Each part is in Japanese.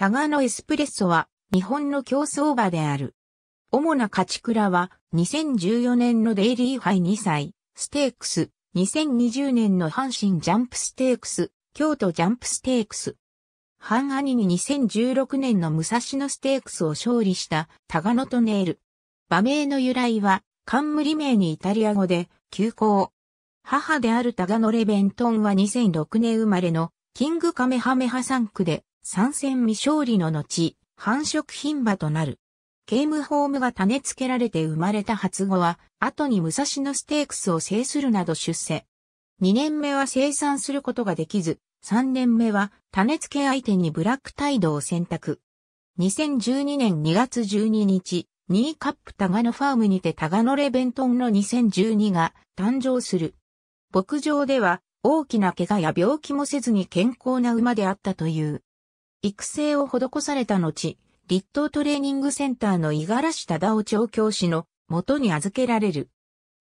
タガノエスプレッソは日本の競走馬である。主な勝ち鞍は2014年のデイリー杯2歳ステークス、2020年の阪神ジャンプステークス、京都ジャンプステークス。半兄に2016年の武蔵野ステークスを勝利したタガノトネール。馬名の由来は冠名にイタリア語で急行。母であるタガノレベントンは2006年生まれのキングカメハメハ3区で3戦未勝利の後、繁殖牝馬となる。ケイムホームが種付けられて生まれた初子は、後に武蔵野ステークスを制するなど出世。2年目は生産することができず、3年目は種付け相手にブラックタイドを選択。2012年2月12日、ニーカップタガノファームにてタガノレベントンの2012が誕生する。牧場では大きな怪我や病気もせずに健康な馬であったという。育成を施された後、栗東トレーニングセンターの五十嵐忠夫調教師の元に預けられる。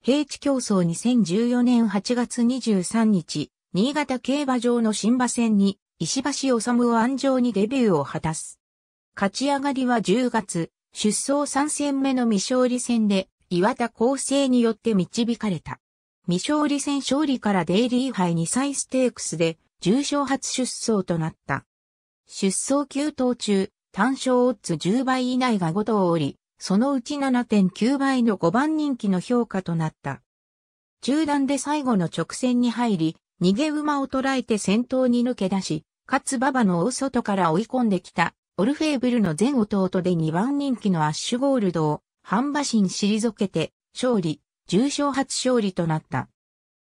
平地競走2014年8月23日、新潟競馬場の新馬戦に石橋治を鞍上にデビューを果たす。勝ち上がりは10月、出走3戦目の未勝利戦で岩田康生によって導かれた。未勝利戦勝利からデイリー杯2歳ステークスで重賞初出走となった。出走9頭中、単勝オッズ10倍以内が5頭おり、そのうち 7.9 倍の5番人気の評価となった。中断で最後の直線に入り、逃げ馬を捉えて先頭に抜け出し、勝馬場の大外から追い込んできた、オルフェーブルの前弟で2番人気のアッシュゴールドを、半馬身退けて、勝利。重賞初勝利となった。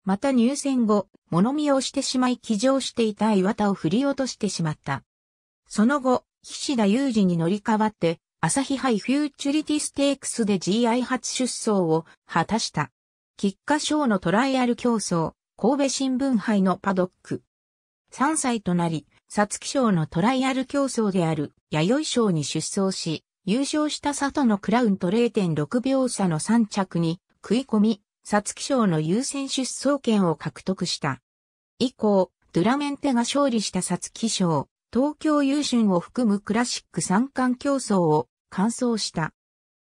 また入線後、物見をしてしまい騎乗していた岩田を振り落としてしまった。その後、菱田裕二に乗り換わって、朝日杯フューチュリティステークスで GI 初出走を果たした。菊花賞のトライアル競走、神戸新聞杯のパドック。3歳となり、皐月賞のトライアル競走である弥生賞に出走し、優勝した里のクラウンと 0.6 秒差の3着に、食い込み、皐月賞の優先出走権を獲得した。以降、ドゥラメンテが勝利した皐月賞、東京優駿を含むクラシック三冠競争を完走した。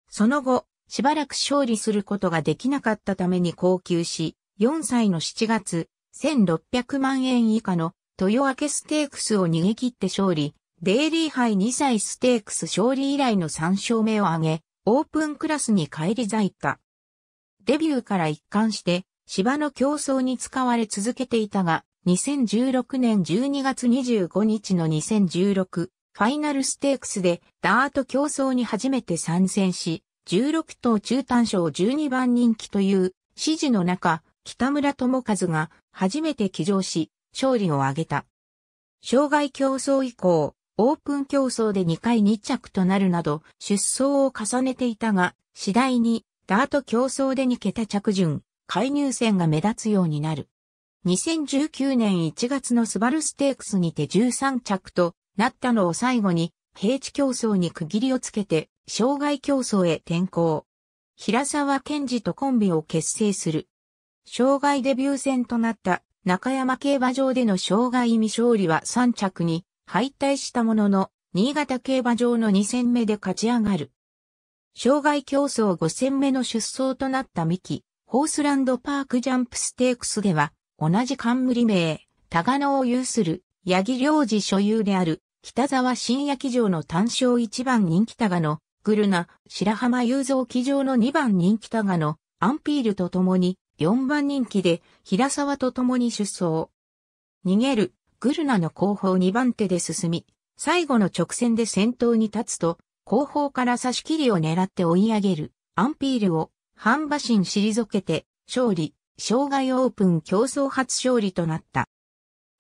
その後、しばらく勝利することができなかったために降級し、4歳の7月、1600万円以下の豊明ステークスを逃げ切って勝利、デイリー杯2歳ステークス勝利以来の3勝目を挙げ、オープンクラスに返り咲いた。デビューから一貫して芝の競走に使われ続けていたが、2016年12月25日の2016ファイナルステークスでダート競走に初めて参戦し、16頭中単勝12番人気という指示の中、北村智和が初めて騎乗し、勝利を挙げた。障害競走以降、オープン競走で2回2着となるなど出走を重ねていたが、次第にダート競争で2桁着順、介入戦が目立つようになる。2019年1月のスバルステークスにて13着となったのを最後に、平地競争に区切りをつけて、障害競争へ転向。平沢健二とコンビを結成する。障害デビュー戦となった中山競馬場での障害未勝利は3着に敗退したものの、新潟競馬場の2戦目で勝ち上がる。障害競争5戦目の出走となった三木、ホースランドパークジャンプステークスでは、同じ冠名、タガノを有する、八木良二所有である、北沢新矢騎乗の単勝1番人気タガノ、グルナ、白浜雄三騎乗の2番人気タガノ、アンピールと共に、4番人気で、平沢と共に出走。逃げる、グルナの後方2番手で進み、最後の直線で先頭に立つと、後方から差し切りを狙って追い上げる、アンピールを、半馬身退けて、勝利、障害オープン競争初勝利となった。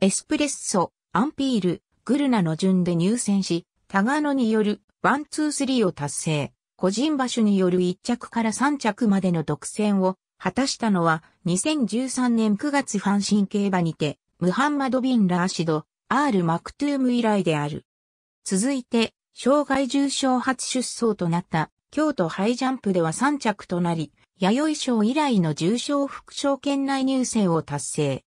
エスプレッソ、アンピール、グルナの順で入線し、タガノによる、1、2、3を達成、個人馬主による1着から3着までの独占を、果たしたのは、2013年9月阪神競馬にて、ムハンマド・ビン・ラーシド、R・マクトゥーム以来である。続いて、障害重賞初出走となった京都ハイジャンプでは3着となり、弥生賞以来の重賞副賞圏内入賞を達成。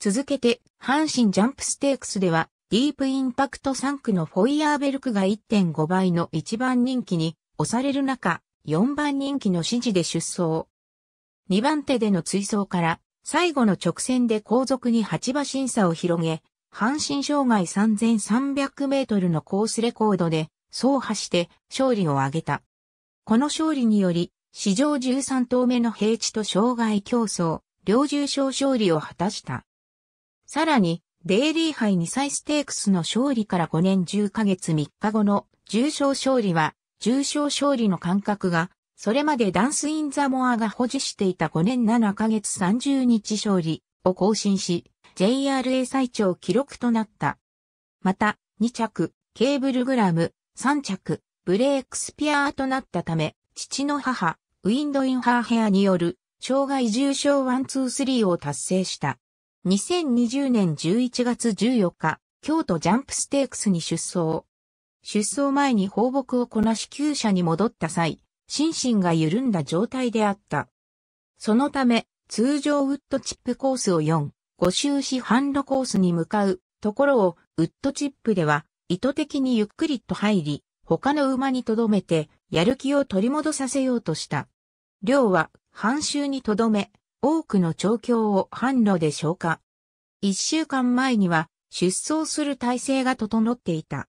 続けて、阪神ジャンプステークスではディープインパクト3区のフォイヤーベルクが 1.5 倍の1番人気に押される中、4番人気の支持で出走。2番手での追走から、最後の直線で後続に8馬身差を広げ、阪神障害3300メートルのコースレコードで、走破して勝利を挙げた。この勝利により、史上13頭目の平地と障害競走、両重賞勝利を果たした。さらに、デイリー杯2歳ステークスの勝利から5年10ヶ月3日後の重賞勝利は、重賞勝利の間隔が、それまでダンス・イン・ザ・モアが保持していた5年7ヶ月30日勝利を更新し、JRA 最長記録となった。また、2着、ケーブルグラム、3着、ブレイクスピアーとなったため、父の母、ウィンド・イン・ハーヘアによる、障害重賞 1-2-3 を達成した。2020年11月14日、京都ジャンプステークスに出走。出走前に放牧をこなし厩舎に戻った際、心身が緩んだ状態であった。そのため、通常ウッドチップコースを4、5周し販路コースに向かうところを、ウッドチップでは意図的にゆっくりと入り、他の馬に留めて、やる気を取り戻させようとした。亮は、半周に留め、多くの調教を販路で消化。1週間前には、出走する体制が整っていた。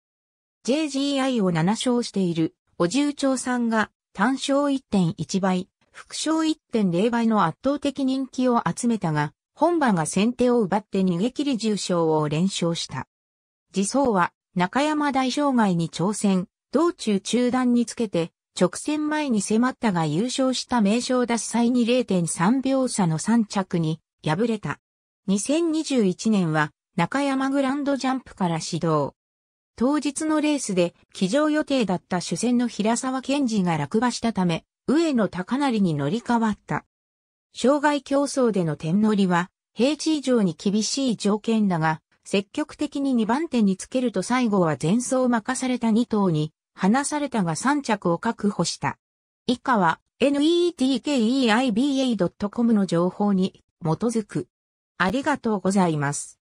JGI を7勝している、お重長さんが、単勝 1.1 倍、副勝 1.0 倍の圧倒的人気を集めたが、本馬が先手を奪って逃げ切り重賞を連勝した。次走は中山大障害に挑戦、道中中断につけて、直線前に迫ったが優勝した名将奪際に 0.3 秒差の3着に敗れた。2021年は中山グランドジャンプから始動。当日のレースで騎乗予定だった主戦の平沢健二が落馬したため、上野貴成に乗り換わった。障害競走での点乗りは、平地以上に厳しい条件だが、積極的に2番手につけると最後は前走を任された2頭に、離されたが3着を確保した。以下は、netkeiba.com の情報に基づく。ありがとうございます。